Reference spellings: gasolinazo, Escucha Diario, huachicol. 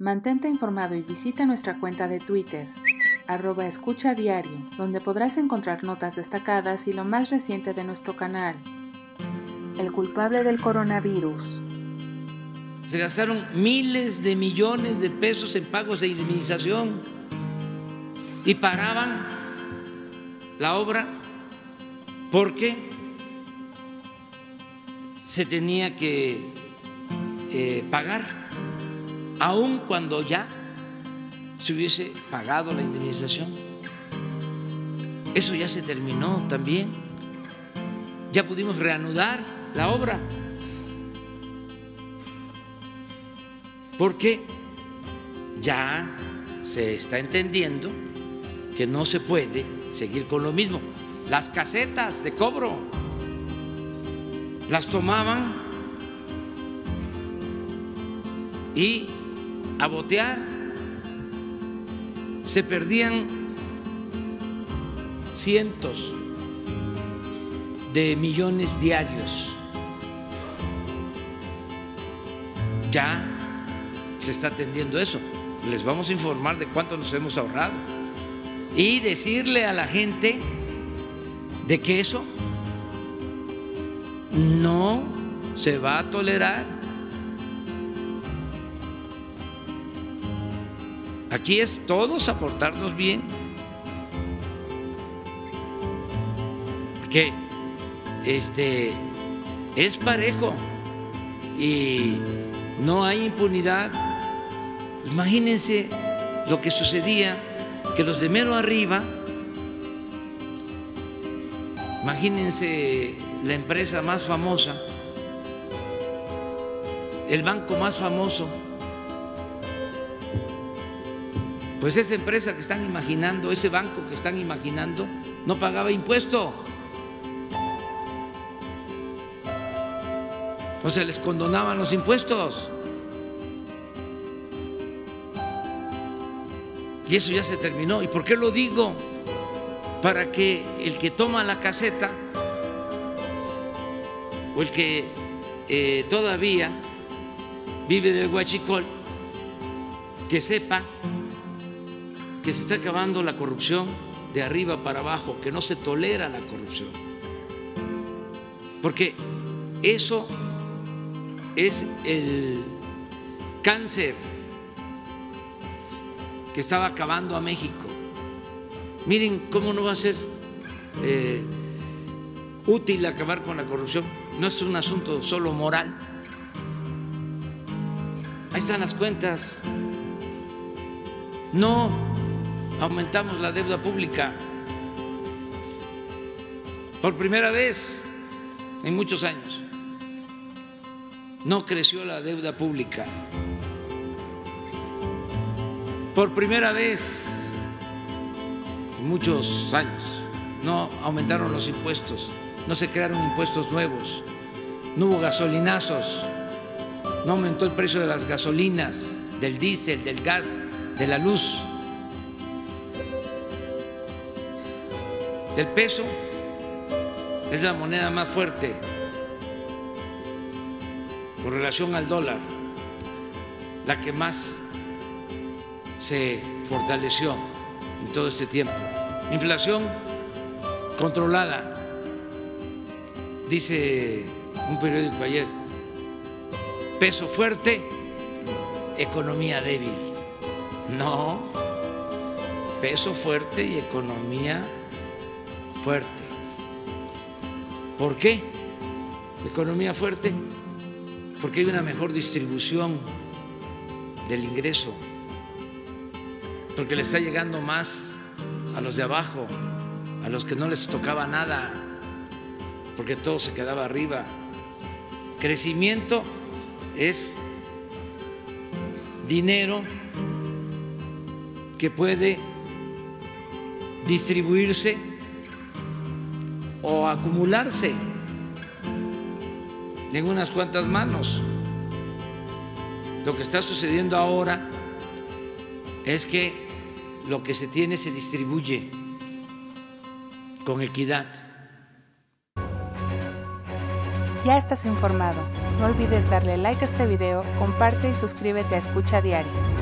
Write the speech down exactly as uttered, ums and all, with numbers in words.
Mantente informado y visita nuestra cuenta de Twitter, arroba Escucha Diario, donde podrás encontrar notas destacadas y lo más reciente de nuestro canal. El culpable del coronavirus. Se gastaron miles de millones de pesos en pagos de indemnización y paraban la obra porque se tenía que eh, pagar. Aun cuando ya se hubiese pagado la indemnización. Eso ya se terminó también. Ya pudimos reanudar la obra. Porque ya se está entendiendo que no se puede seguir con lo mismo. Las casetas de cobro las tomaban y a botear, se perdían cientos de millones diarios. Ya se está atendiendo eso. Les vamos a informar de cuánto nos hemos ahorrado y decirle a la gente de que eso no se va a tolerar. Aquí es todos aportarnos bien, porque este, es parejo y no hay impunidad. Imagínense lo que sucedía, que los de mero arriba, imagínense la empresa más famosa, el banco más famoso, pues esa empresa que están imaginando, ese banco que están imaginando, no pagaba impuesto. O se les condonaban los impuestos. Y eso ya se terminó. ¿Y por qué lo digo? Para que el que toma la caseta o el que eh, todavía vive del huachicol, que sepa que se está acabando la corrupción de arriba para abajo, que no se tolera la corrupción, porque eso es el cáncer que estaba acabando a México. Miren cómo no va a ser eh, útil acabar con la corrupción. No es un asunto solo moral. Ahí están las cuentas. No aumentamos la deuda pública por primera vez en muchos años. No creció la deuda pública. Por primera vez en muchos años no aumentaron los impuestos, no se crearon impuestos nuevos, no hubo gasolinazos, no aumentó el precio de las gasolinas, del diésel, del gas, de la luz. El peso es la moneda más fuerte con relación al dólar, la que más se fortaleció en todo este tiempo. Inflación controlada, dice un periódico ayer, peso fuerte, economía débil. No, peso fuerte y economía fuerte. ¿Por qué? Economía fuerte, porque hay una mejor distribución del ingreso, porque le está llegando más a los de abajo, a los que no les tocaba nada, porque todo se quedaba arriba. Crecimiento es dinero que puede distribuirse o acumularse en unas cuantas manos. Lo que está sucediendo ahora es que lo que se tiene se distribuye con equidad. Ya estás informado. No olvides darle like a este video, comparte y suscríbete a Escucha Diario.